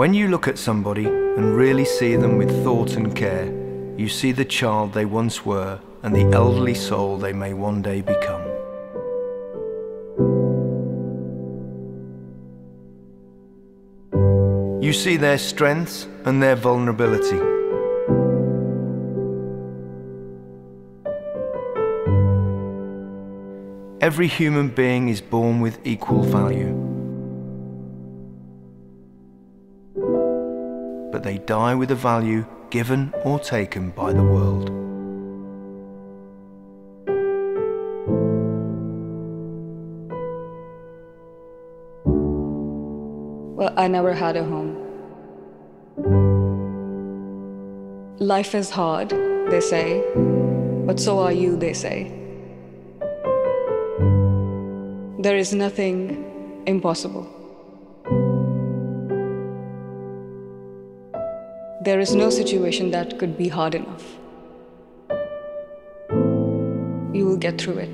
When you look at somebody and really see them with thought and care, you see the child they once were and the elderly soul they may one day become. You see their strengths and their vulnerability. Every human being is born with equal value, but they die with a value given or taken by the world. Well, I never had a home. Life is hard, they say, but so are you, they say. There is nothing impossible. There is no situation that could be hard enough. You will get through it.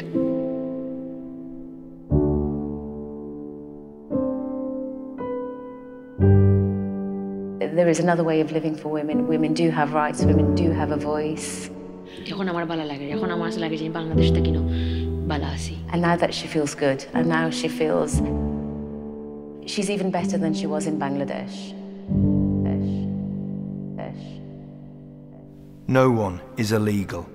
There is another way of living for women. Women do have rights, women do have a voice. And now that she feels good, and now she feels she's even better than she was in Bangladesh. No one is illegal.